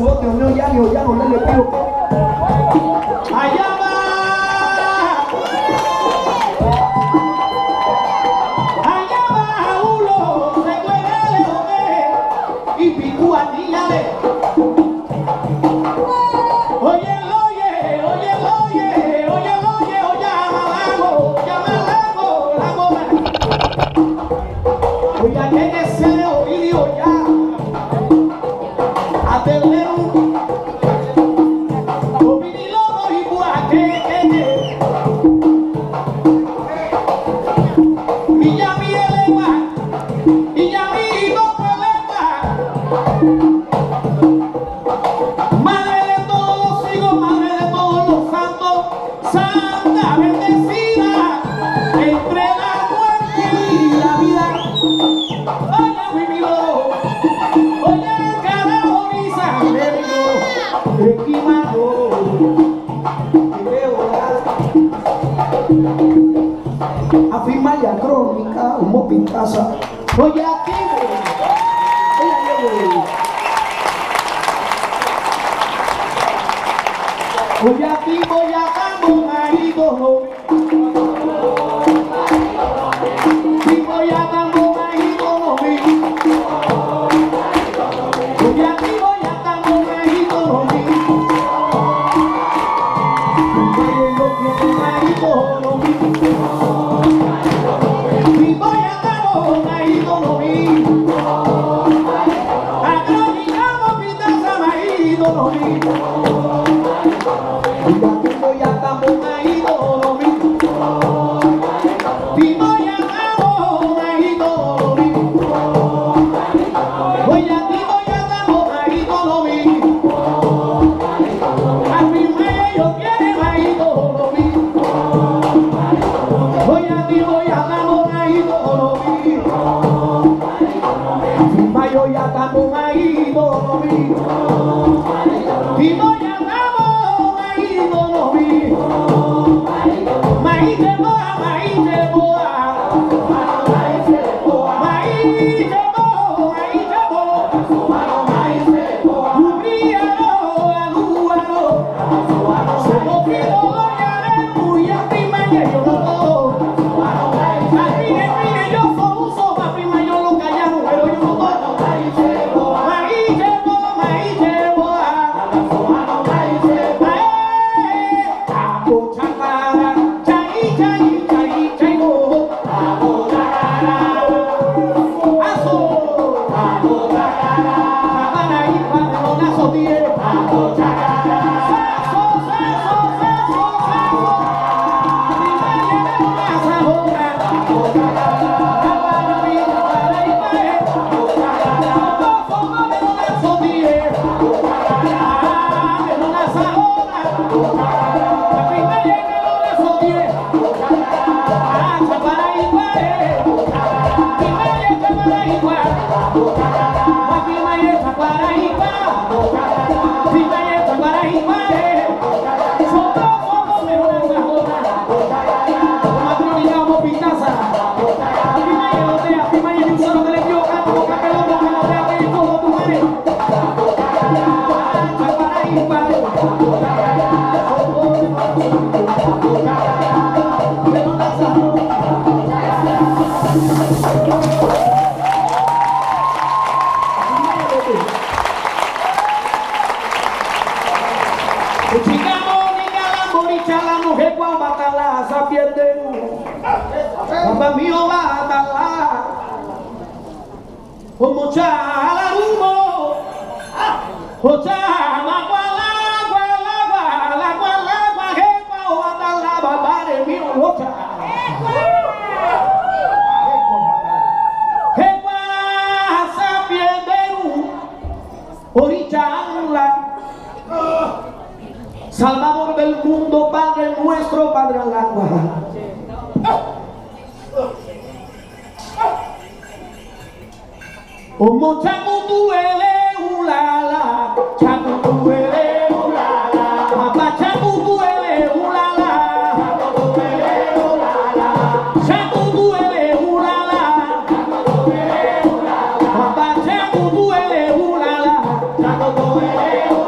su bote, unión ya, yo ya no le pido. Allá va. Allá va Jaulo, recuérdale con él y picú a ti ya le. Afirmaya crónica, un mopin casa. Oye, aquí, voy aquí, voy a cambo, marido. Si voy a cambo, marido, voy aquí, voy a cambo, marido. Si voy a cambo, marido, lo mismo. A crónica, pintaza, marido, lo mismo. Salvador del mundo, Padre nuestro, Padre Alagua. Como chacutu ele ulala, chacutu ele ulala, papá chacutu ele ulala, chacutu ele ulala, chacutu ele ulala, chacutu ele ulala, papá chacutu ele ulala, chacutu ele ulala.